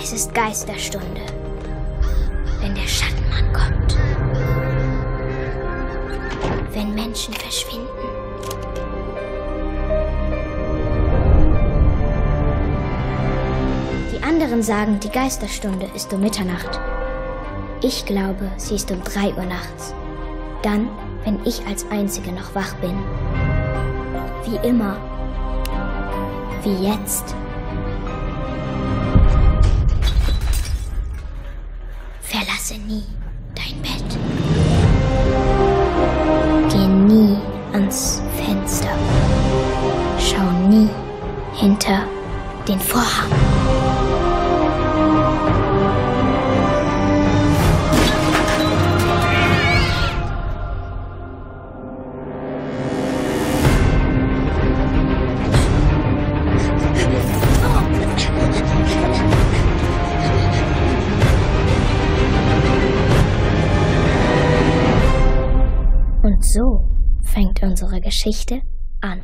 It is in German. Es ist Geisterstunde, wenn der Schattenmann kommt, wenn Menschen verschwinden. Die anderen sagen, die Geisterstunde ist um Mitternacht. Ich glaube, sie ist um 3 Uhr nachts. Dann, wenn ich als Einzige noch wach bin. Wie immer. Wie jetzt. Verlasse nie dein Bett. Geh nie ans Fenster. Schau nie hinter den Vorhang. Und so fängt unsere Geschichte an.